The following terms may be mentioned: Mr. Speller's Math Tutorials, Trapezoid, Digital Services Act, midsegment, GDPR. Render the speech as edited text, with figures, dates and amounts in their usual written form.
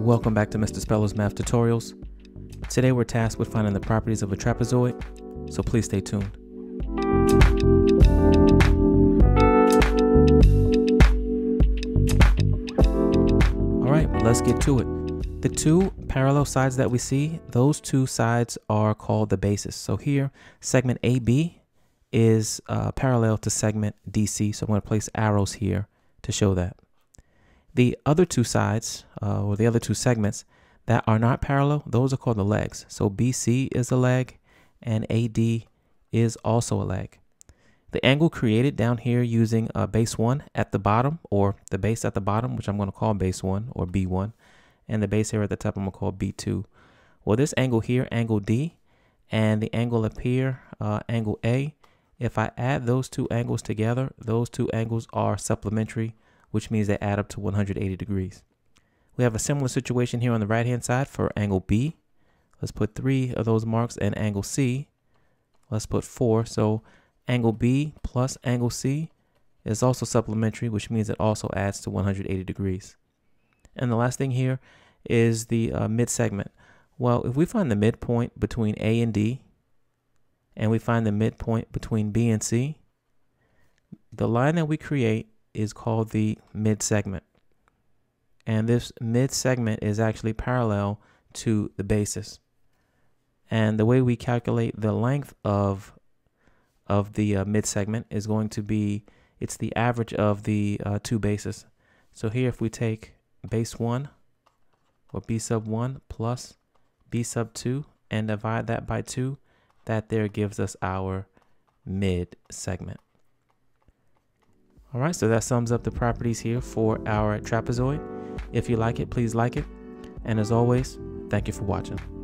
Welcome back to Mr. Speller's Math Tutorials. Today we're tasked with finding the properties of a trapezoid, so please stay tuned. Alright, let's get to it. The two parallel sides that we see, those two sides are called the bases. So here, segment AB is parallel to segment DC, so I'm going to place arrows here to show that. The other two sides, or the other two segments that are not parallel, those are called the legs. So BC is a leg and AD is also a leg. The angle created down here using base 1 at the bottom, or the base at the bottom, which I'm going to call base 1 or B1, and the base here at the top I'm going to call B2. Well, this angle here, angle D, and the angle up here, angle A, if I add those two angles together, those two angles are supplementary, which means they add up to 180 degrees. We have a similar situation here on the right-hand side for angle B. Let's put 3 of those marks, and angle C, let's put 4. So angle B plus angle C is also supplementary, which means it also adds to 180 degrees. And the last thing here is the mid-segment. Well, if we find the midpoint between A and D, and we find the midpoint between B and C, the line that we create is called the mid-segment, and this mid-segment is actually parallel to the basis. And the way we calculate the length of the mid-segment is going to be, it's the average of the two bases. So here, if we take base 1 or B sub 1 plus B sub 2 and divide that by 2, that there gives us our mid-segment. All right, so that sums up the properties here for our trapezoid. If you like it, please like it. And as always, thank you for watching.